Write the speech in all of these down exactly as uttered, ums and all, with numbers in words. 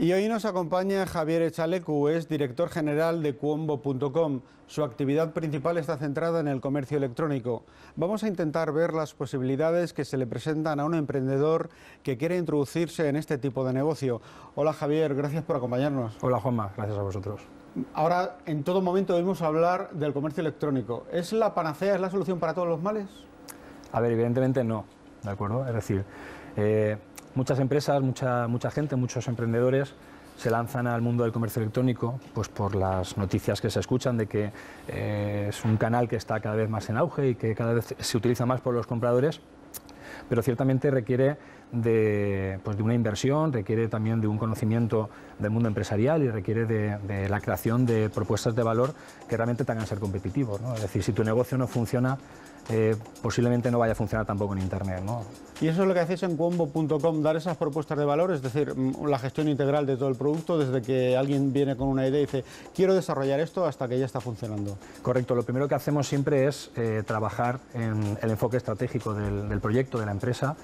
Y hoy nos acompaña Javier Echaleku, es director general de Kuombo punto com. Su actividad principal está centrada en el comercio electrónico. Vamos a intentar ver las posibilidades que se le presentan a un emprendedor que quiere introducirse en este tipo de negocio. Hola Javier, gracias por acompañarnos. Hola Juanma, gracias a vosotros. Ahora, en todo momento debemos hablar del comercio electrónico. ¿Es la panacea, es la solución para todos los males? A ver, evidentemente no, ¿de acuerdo? Es decir, eh... muchas empresas, mucha, mucha gente, muchos emprendedores se lanzan al mundo del comercio electrónico pues por las noticias que se escuchan de que eh, es un canal que está cada vez más en auge y que cada vez se utiliza más por los compradores, pero ciertamente requiere de, pues de una inversión, requiere también de un conocimiento del mundo empresarial y requiere de, de la creación de propuestas de valor que realmente tengan que ser competitivos, ¿no? Es decir, si tu negocio no funciona, Eh, posiblemente no vaya a funcionar tampoco en Internet, ¿no? Y eso es lo que hacéis en Kuombo punto com, dar esas propuestas de valor, es decir, la gestión integral de todo el producto, desde que alguien viene con una idea y dice, quiero desarrollar esto hasta que ya está funcionando. Correcto, lo primero que hacemos siempre es eh, trabajar en el enfoque estratégico del, del proyecto, de la empresa,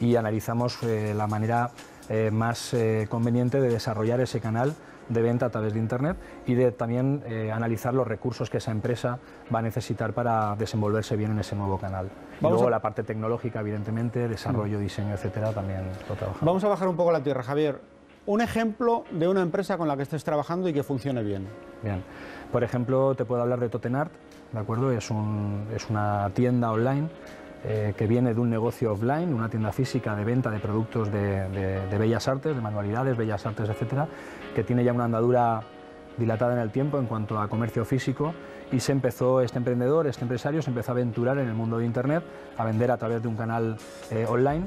y analizamos eh, la manera eh, más eh, conveniente de desarrollar ese canal de venta a través de Internet y de también eh, analizar los recursos que esa empresa va a necesitar para desenvolverse bien en ese nuevo canal. Vamos y luego a... la parte tecnológica, evidentemente, desarrollo, diseño, etcétera, también lo trabajamos. Vamos a bajar un poco la tierra, Javier. Un ejemplo de una empresa con la que estés trabajando y que funcione bien. Bien. Por ejemplo, te puedo hablar de Tottenart, ¿de acuerdo? Es, un, es una tienda online eh, que viene de un negocio offline, una tienda física de venta de productos de, de, de bellas artes, de manualidades, bellas artes, etcétera, que tiene ya una andadura dilatada en el tiempo en cuanto a comercio físico, y se empezó este emprendedor, este empresario, se empezó a aventurar en el mundo de Internet, a vender a través de un canal eh, online,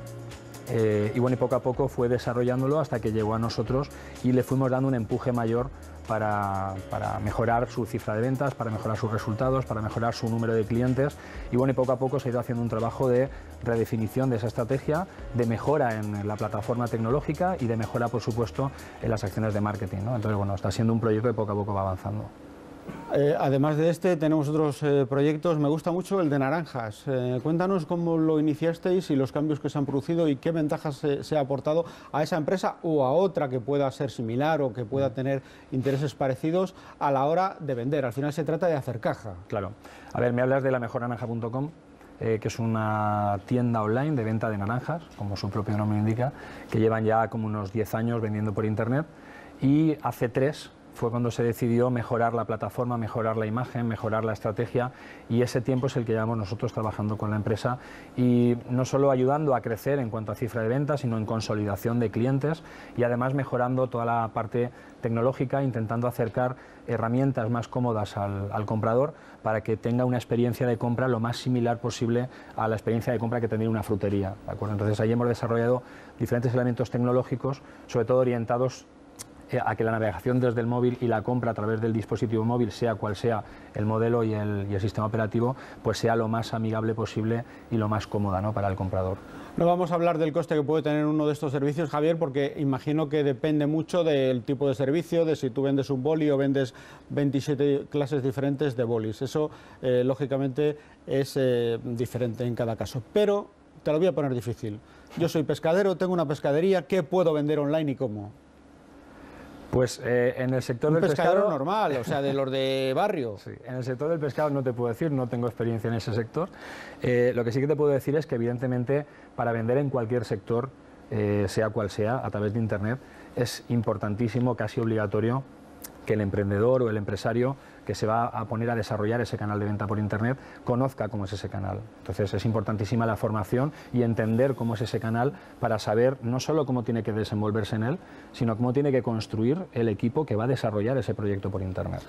eh, y bueno, y poco a poco fue desarrollándolo hasta que llegó a nosotros y le fuimos dando un empuje mayor para, para mejorar su cifra de ventas, para mejorar sus resultados, para mejorar su número de clientes, y bueno, y poco a poco se ha ido haciendo un trabajo de redefinición de esa estrategia, de mejora en la plataforma tecnológica y de mejora, por supuesto, en las acciones de marketing, ¿no? Entonces, bueno, está siendo un proyecto que poco a poco va avanzando. Eh, además de este, tenemos otros eh, proyectos. Me gusta mucho el de naranjas. Eh, cuéntanos cómo lo iniciasteis y los cambios que se han producido y qué ventajas se, se ha aportado a esa empresa o a otra que pueda ser similar o que pueda tener intereses parecidos a la hora de vender. Al final se trata de hacer caja. Claro. A ver, me hablas de la mejor naranja punto com. Eh, que es una tienda online de venta de naranjas, como su propio nombre indica, que llevan ya como unos diez años vendiendo por Internet, y hace tres fue cuando se decidió mejorar la plataforma, mejorar la imagen, mejorar la estrategia, y ese tiempo es el que llevamos nosotros trabajando con la empresa, y no solo ayudando a crecer en cuanto a cifra de ventas, sino en consolidación de clientes, y además mejorando toda la parte tecnológica, intentando acercar herramientas más cómodas al, al comprador para que tenga una experiencia de compra lo más similar posible a la experiencia de compra que tendría una frutería, ¿de acuerdo? Entonces ahí hemos desarrollado diferentes elementos tecnológicos, sobre todo orientados a que la navegación desde el móvil y la compra a través del dispositivo móvil, sea cual sea el modelo y el, y el sistema operativo, pues sea lo más amigable posible y lo más cómoda, ¿no?, para el comprador. No vamos a hablar del coste que puede tener uno de estos servicios, Javier, porque imagino que depende mucho del tipo de servicio, de si tú vendes un boli o vendes veintisiete clases diferentes de bolis. Eso, eh, lógicamente, es eh, diferente en cada caso. Pero te lo voy a poner difícil. Yo soy pescadero, tengo una pescadería, ¿qué puedo vender online y cómo? Pues eh, en el sector del pescado... pescador normal, o sea, de los de barrio. Sí, en el sector del pescado no te puedo decir, no tengo experiencia en ese sector. Eh, lo que sí que te puedo decir es que, evidentemente, para vender en cualquier sector, eh, sea cual sea, a través de Internet, es importantísimo, casi obligatorio, que el emprendedor o el empresario que se va a poner a desarrollar ese canal de venta por Internet conozca cómo es ese canal. Entonces es importantísima la formación y entender cómo es ese canal para saber no solo cómo tiene que desenvolverse en él, sino cómo tiene que construir el equipo que va a desarrollar ese proyecto por Internet.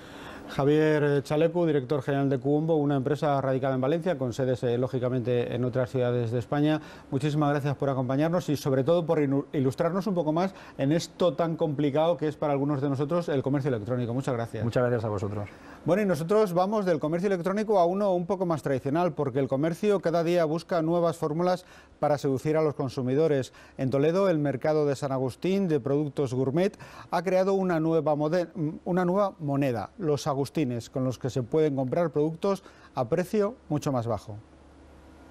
Javier Echaleku, director general de Kuombo, una empresa radicada en Valencia, con sedes eh, lógicamente en otras ciudades de España. Muchísimas gracias por acompañarnos y sobre todo por ilustrarnos un poco más en esto tan complicado que es para algunos de nosotros el comercio electrónico. Muchas gracias. Muchas gracias a vosotros. Bueno, y nosotros vamos del comercio electrónico a uno un poco más tradicional, porque el comercio cada día busca nuevas fórmulas para seducir a los consumidores. En Toledo, el mercado de San Agustín de productos gourmet ha creado una nueva, una nueva moneda, los agustines, con los que se pueden comprar productos a precio mucho más bajo.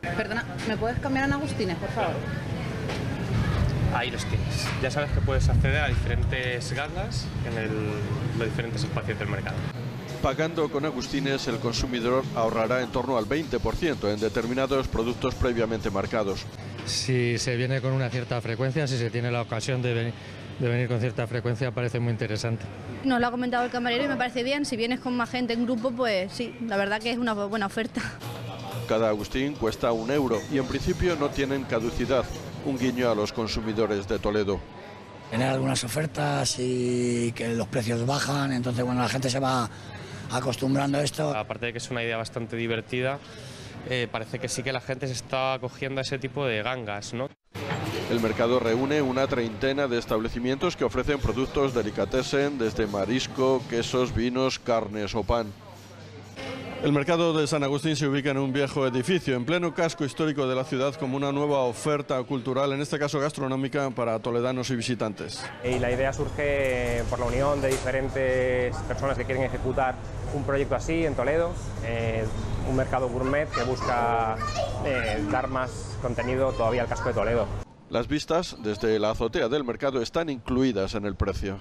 Perdona, ¿me puedes cambiar en agustines, por favor? ahí los tienes. Ya sabes que puedes acceder a diferentes gandas en el, los diferentes espacios del mercado. Pagando con Agustines, el consumidor ahorrará en torno al veinte por ciento en determinados productos previamente marcados. Si se viene con una cierta frecuencia, si se tiene la ocasión de venir, de venir con cierta frecuencia, parece muy interesante. Nos lo ha comentado el camarero y me parece bien. Si vienes con más gente en grupo, pues sí, la verdad que es una buena oferta. Cada Agustín cuesta un euro y en principio no tienen caducidad. Un guiño a los consumidores de Toledo. Tener algunas ofertas y que los precios bajan, entonces bueno, la gente se va acostumbrando a esto. Aparte de que es una idea bastante divertida, eh, parece que sí que la gente se está cogiendo a ese tipo de gangas, ¿no? El mercado reúne una treintena de establecimientos que ofrecen productos delicatessen, desde marisco, quesos, vinos, carnes o pan. El mercado de San Agustín se ubica en un viejo edificio, en pleno casco histórico de la ciudad, como una nueva oferta cultural, en este caso gastronómica, para toledanos y visitantes. Y la idea surge por la unión de diferentes personas que quieren ejecutar un proyecto así en Toledo, eh, un mercado gourmet que busca eh, dar más contenido todavía al casco de Toledo. Las vistas desde la azotea del mercado están incluidas en el precio.